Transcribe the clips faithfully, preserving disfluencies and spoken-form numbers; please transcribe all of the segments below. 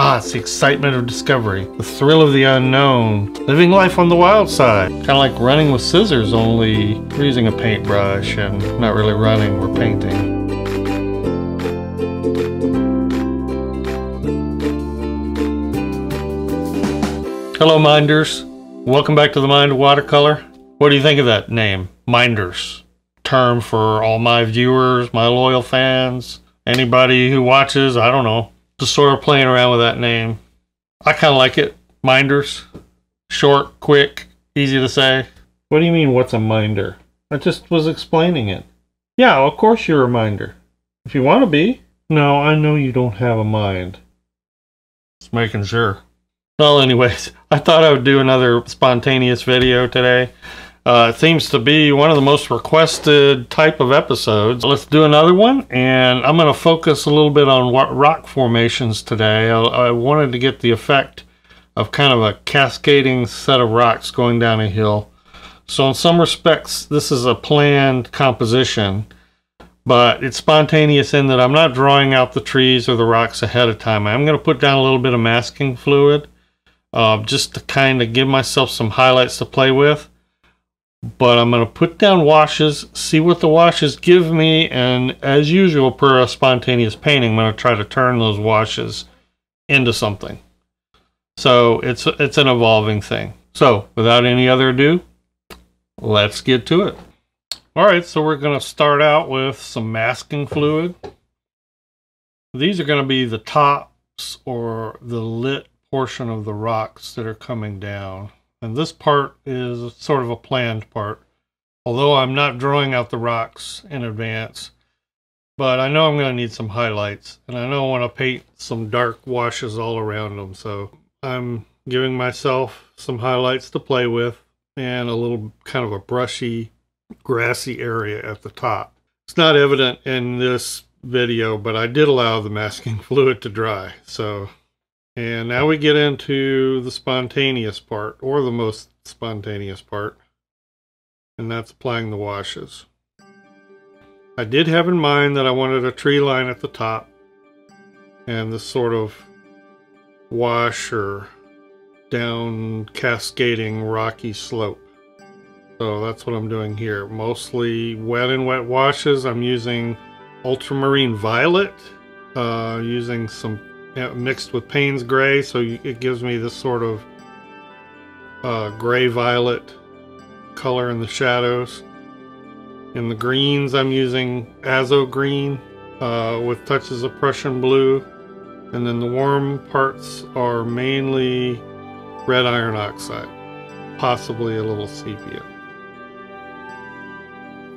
Ah, it's the excitement of discovery, the thrill of the unknown, living life on the wild side. Kind of like running with scissors, only we're using a paintbrush and not really running, we're painting. Hello, Minders. Welcome back to The Mind of Watercolor. What do you think of that name, Minders? Term for all my viewers, my loyal fans, anybody who watches, I don't know. Just sort of playing around with that name. I kind of like it. Minders. Short, quick, easy to say. What do you mean, what's a minder? I just was explaining it. Yeah, well, of course you're a minder. If you want to be. No, I know you don't have a mind. Just making sure. Well, anyways, I thought I would do another spontaneous video today. Uh, it seems to be one of the most requested type of episodes. Let's do another one, and I'm going to focus a little bit on what rock formations today. I, I wanted to get the effect of kind of a cascading set of rocks going down a hill. So in some respects, this is a planned composition, but it's spontaneous in that I'm not drawing out the trees or the rocks ahead of time. I'm going to put down a little bit of masking fluid uh, just to kind of give myself some highlights to play with. But I'm going to put down washes, see what the washes give me, and as usual, per a spontaneous painting, I'm going to try to turn those washes into something. So it's, it's an evolving thing. So without any other ado, let's get to it. All right, so we're going to start out with some masking fluid. These are going to be the tops or the lit portion of the rocks that are coming down. And this part is sort of a planned part, although I'm not drawing out the rocks in advance. But I know I'm going to need some highlights, and I know I want to paint some dark washes all around them. So I'm giving myself some highlights to play with and a little kind of a brushy, grassy area at the top. It's not evident in this video, but I did allow the masking fluid to dry. So. And now we get into the spontaneous part, or the most spontaneous part, and that's applying the washes. I did have in mind that I wanted a tree line at the top, and this sort of wash or down cascading rocky slope. So that's what I'm doing here. Mostly wet and wet washes. I'm using Ultramarine Violet, uh, using some mixed with Payne's Gray, so it gives me this sort of uh, gray-violet color in the shadows. In the greens, I'm using Azo Green uh, with touches of Prussian Blue, and then the warm parts are mainly Red Iron Oxide, possibly a little Sepia.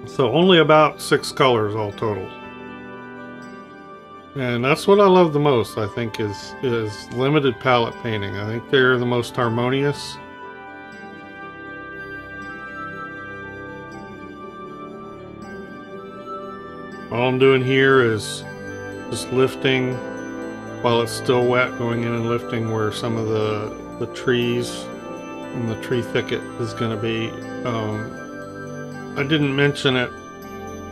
So only about six colors all total. And that's what I love the most, I think, is, is limited palette painting. I think they're the most harmonious. All I'm doing here is just lifting while it's still wet, going in and lifting where some of the, the trees and the tree thicket is going to be. Um, I didn't mention it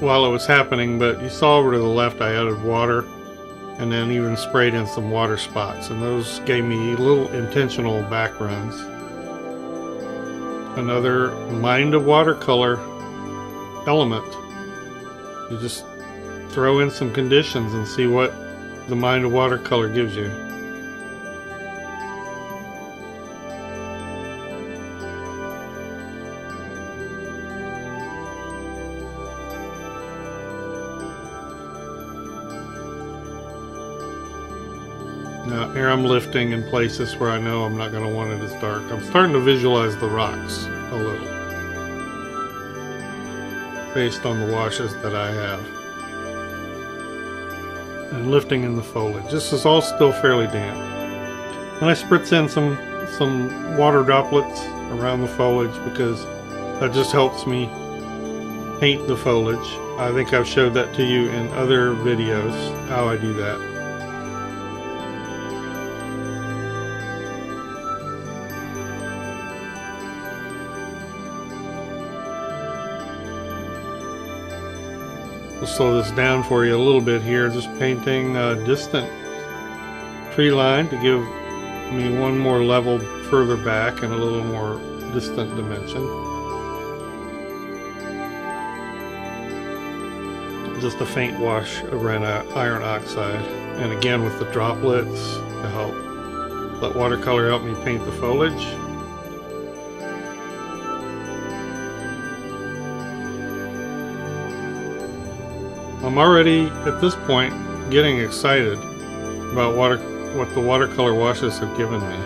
while it was happening, but you saw over to the left I added water. And then even sprayed in some water spots, and those gave me little intentional backgrounds. Another Mind of Watercolor element. You just throw in some conditions and see what the Mind of Watercolor gives you. Now here I'm lifting in places where I know I'm not going to want it as dark. I'm starting to visualize the rocks a little, based on the washes that I have. And lifting in the foliage. This is all still fairly damp. And I spritz in some, some water droplets around the foliage because that just helps me paint the foliage. I think I've showed that to you in other videos, how I do that. Slow this down for you a little bit here, just painting uh, distant tree line to give me one more level further back and a little more distant dimension. Just a faint wash of red iron oxide, and again with the droplets to help let watercolor help me paint the foliage. I'm already at this point getting excited about water, what the watercolor washes have given me.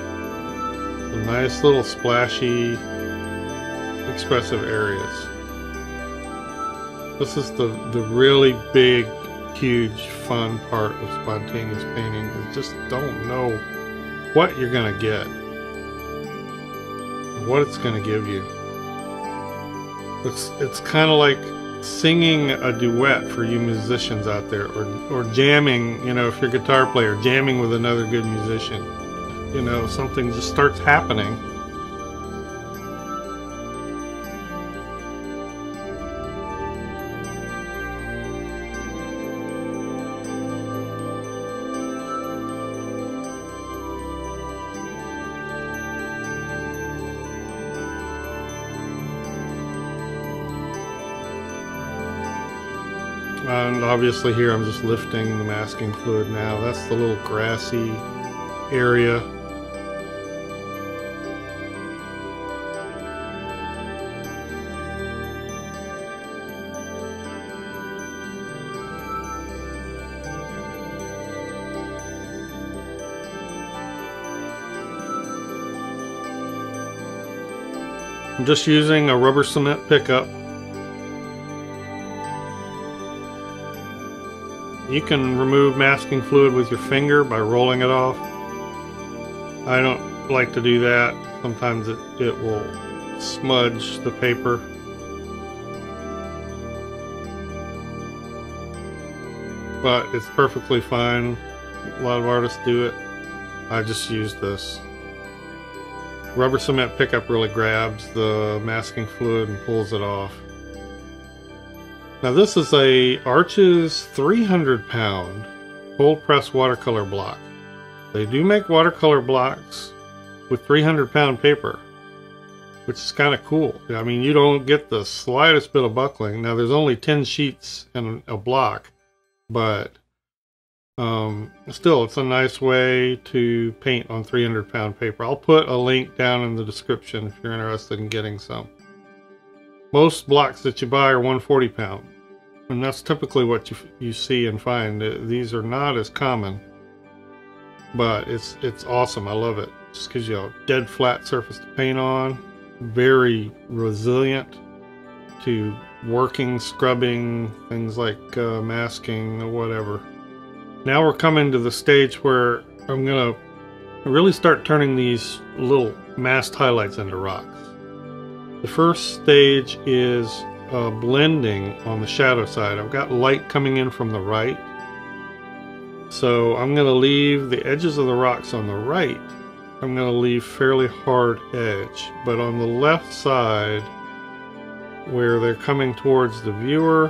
The nice little splashy, expressive areas. This is the, the really big, huge, fun part of spontaneous painting. You just don't know what you're going to get, what it's going to give you. It's, it's kind of like singing a duet for you musicians out there, or, or jamming, you know, if you're a guitar player, jamming with another good musician. You know, something just starts happening. And obviously here I'm just lifting the masking fluid now. That's the little grassy area. I'm just using a rubber cement pickup. You can remove masking fluid with your finger by rolling it off. I don't like to do that. Sometimes it, it will smudge the paper. But it's perfectly fine. A lot of artists do it. I just use this. Rubber cement pickup really grabs the masking fluid and pulls it off. Now this is a Arches three hundred pound cold press watercolor block. They do make watercolor blocks with three hundred pound paper, which is kind of cool. I mean, you don't get the slightest bit of buckling. Now there's only ten sheets in a block, but um, still it's a nice way to paint on three hundred pound paper. I'll put a link down in the description if you're interested in getting some. Most blocks that you buy are one forty pound. And that's typically what you, you see and find. These are not as common, but it's it's awesome. I love it. Just gives you a dead flat surface to paint on. Very resilient to working, scrubbing, things like uh, masking or whatever. Now we're coming to the stage where I'm gonna really start turning these little masked highlights into rocks. The first stage is Uh, blending on the shadow side. I've got light coming in from the right, so I'm going to leave the edges of the rocks on the right. I'm going to leave fairly hard edge, but on the left side where they're coming towards the viewer,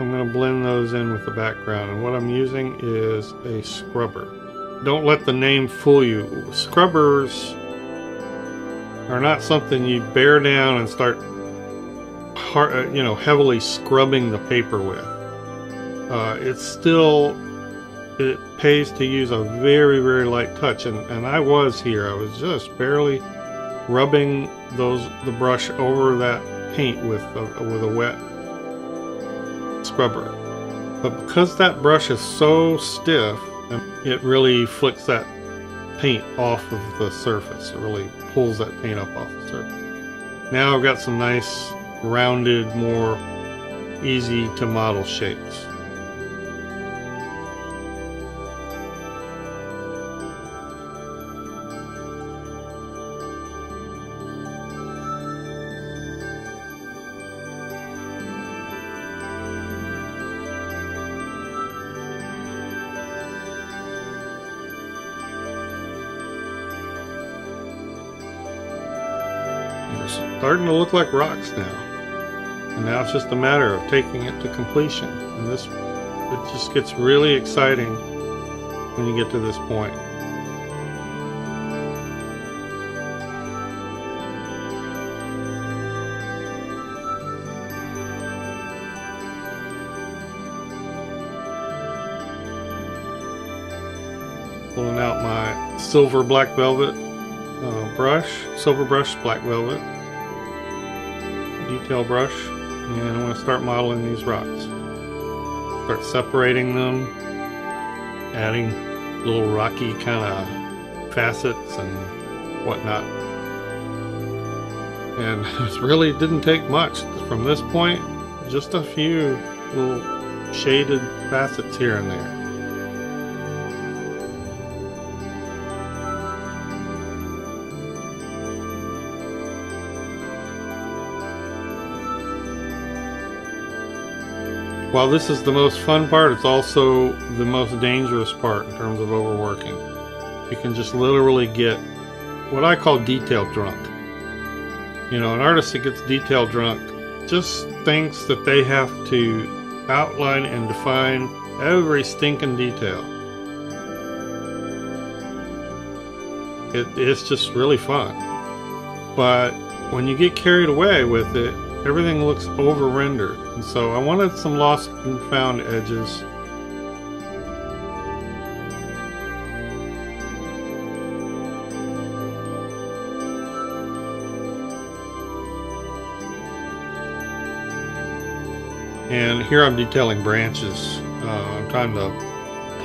I'm going to blend those in with the background. And what I'm using is a scrubber. Don't let the name fool you. Scrubbers are not something you bear down and start Hard, you know, heavily scrubbing the paper with. Uh, it's still, it pays to use a very, very light touch, and, and I was here. I was just barely rubbing those the brush over that paint with a, with a wet scrubber. But because that brush is so stiff, it really flicks that paint off of the surface. It really pulls that paint up off the surface. Now I've got some nice rounded, more easy to model shapes. They're starting to look like rocks now. And now it's just a matter of taking it to completion. And this, it just gets really exciting when you get to this point. pulling out my silver black velvet uh, brush, silver brush, black velvet detail brush, and I'm going to start modeling these rocks. Start separating them, adding little rocky kind of facets and whatnot. And it really didn't take much from this point, just a few little shaded facets here and there. While this is the most fun part, it's also the most dangerous part in terms of overworking. You can just literally get what I call detail drunk. You know, an artist that gets detail drunk just thinks that they have to outline and define every stinking detail. It, it's just really fun. But when you get carried away with it, everything looks over-rendered. And so I wanted some lost and found edges. And here I'm detailing branches. Uh, I'm trying to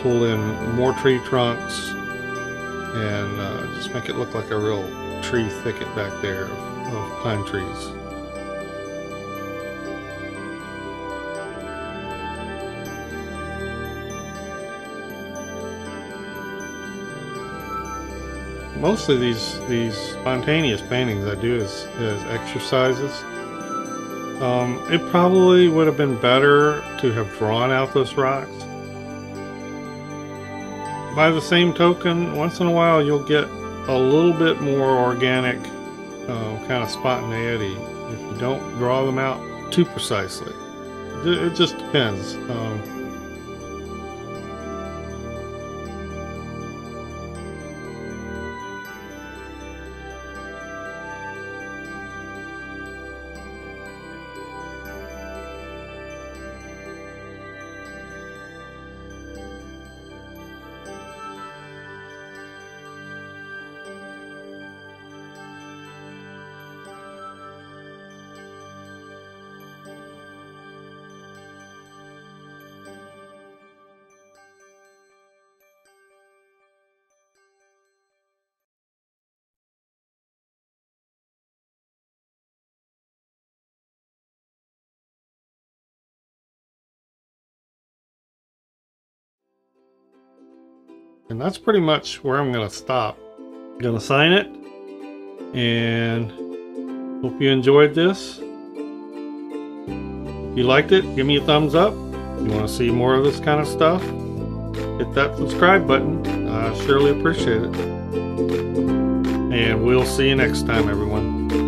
pull in more tree trunks and uh, just make it look like a real tree thicket back there of, of pine trees. Mostly these these spontaneous paintings I do as, as exercises. Um, it probably would have been better to have drawn out those rocks. By the same token, once in a while you'll get a little bit more organic um, kind of spontaneity if you don't draw them out too precisely. It just depends. Um, And that's pretty much where I'm going to stop. I'm going to sign it. And hope you enjoyed this. If you liked it, give me a thumbs up. If you want to see more of this kind of stuff, hit that subscribe button. I surely appreciate it. And we'll see you next time, everyone.